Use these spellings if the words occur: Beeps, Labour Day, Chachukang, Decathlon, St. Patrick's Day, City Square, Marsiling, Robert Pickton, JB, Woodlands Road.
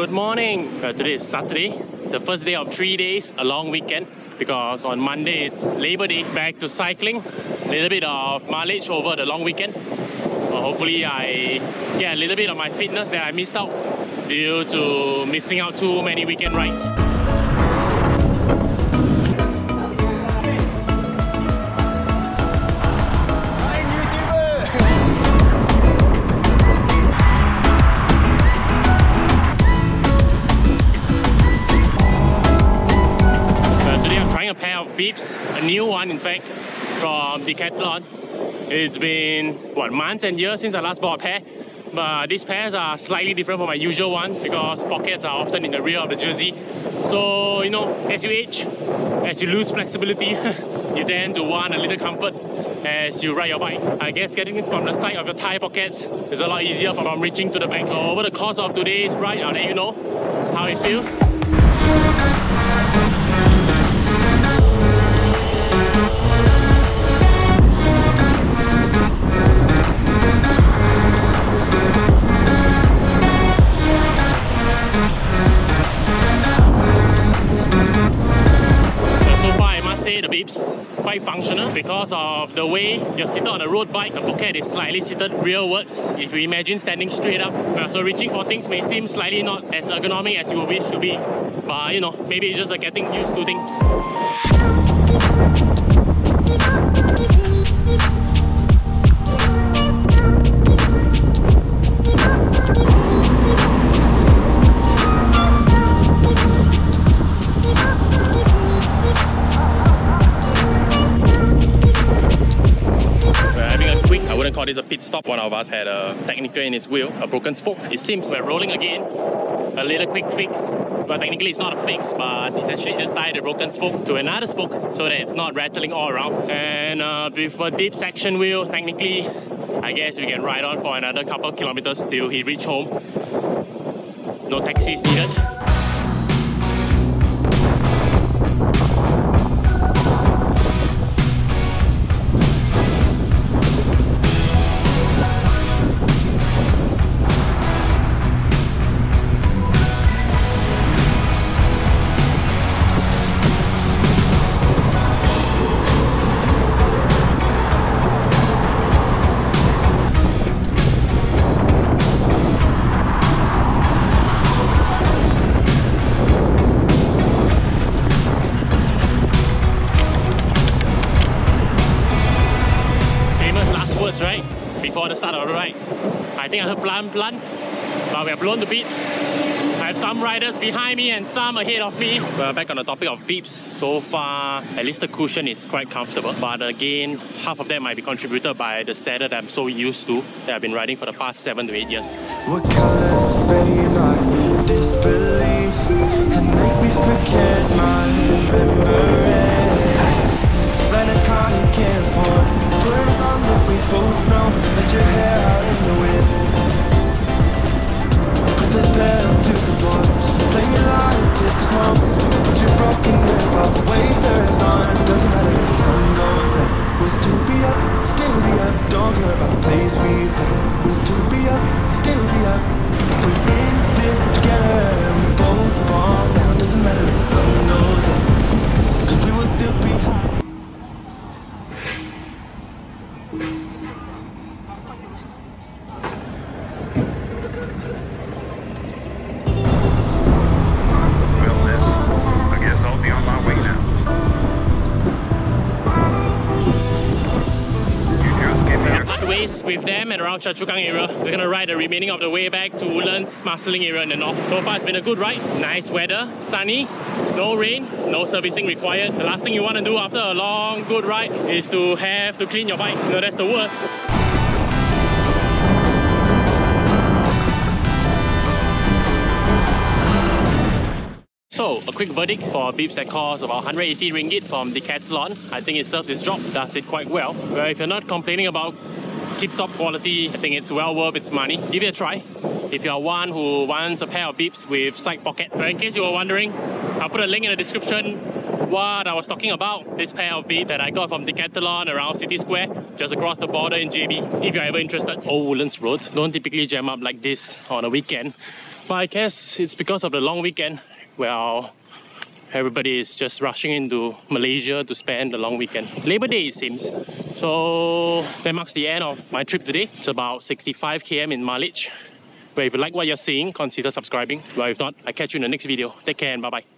Good morning! Today is Saturday, the first day of 3 days, a long weekend, because on Monday it's Labor Day. Back to cycling, a little bit of mileage over the long weekend. Hopefully I get a little bit of my fitness that I missed out due to missing out too many weekend rides. Beeps, a new one in fact, from Decathlon. It's been what, months and years since I last bought a pair, but these pairs are slightly different from my usual ones because pockets are often in the rear of the jersey. So you know, as you age, as you lose flexibility, you tend to want a little comfort as you ride your bike. I guess getting it from the side of your thigh pockets is a lot easier from reaching to the back. So over the course of today's ride, I'll let you know how it feels. Quite functional because of the way you're seated on a road bike, the pocket is slightly seated rearwards if you imagine standing straight up. So reaching for things may seem slightly not as ergonomic as you wish to be, but you know, maybe it's just like getting used to things. Called it a pit stop. One of us had a technical in his wheel, a broken spoke. It seems we're rolling again, a little quick fix. Well, technically it's not a fix, but essentially just tied the broken spoke to another spoke so that it's not rattling all around. And with a deep section wheel, technically I guess we can ride on for another couple kilometers till he reach home. No taxis needed. Right before the start of the ride, I think I heard plan plan, but we are blown to bits. I have some riders behind me and some ahead of me. We're back on the topic of beeps. So far, at least the cushion is quite comfortable, but again, half of that might be contributed by the saddle that I'm so used to, that I've been riding for the past 7 to 8 years. What colors fade my disbelief and make me forget my memories? Rent a car you can't afford, on that we both know, let your hair out in the wind, put the pedal to the floor, play your light till it's home, put your broken lip off the wafers on, doesn't matter if the sun goes down, we'll still be up, don't care about the place we found, we'll still be up, we're in this together, we both fall down, doesn't matter if the sun goes down, cause we will still be high. With them and around Chachukang area. We're gonna ride the remaining of the way back to Woodlands Marsiling area in the north. So far it's been a good ride. Nice weather, sunny, no rain, no servicing required. The last thing you want to do after a long good ride is to have to clean your bike. You know, that's the worst. So, a quick verdict for beeps that cost about 180 ringgit from Decathlon. I think it serves its job, does it quite well. Well, if you're not complaining about tip-top quality, I think it's well worth its money. Give it a try if you're one who wants a pair of beeps with side pockets. But in case you were wondering, I'll put a link in the description what I was talking about, this pair of beeps that I got from Decathlon around City Square, just across the border in JB, if you're ever interested. Old Woodlands Road don't typically jam up like this on a weekend, But I guess it's because of the long weekend. Well, everybody is just rushing into Malaysia to spend the long weekend. Labor Day, it seems. So that marks the end of my trip today. It's about 65 km in mileage. But if you like what you're seeing, consider subscribing. Well, if not, I'll catch you in the next video. Take care and bye-bye.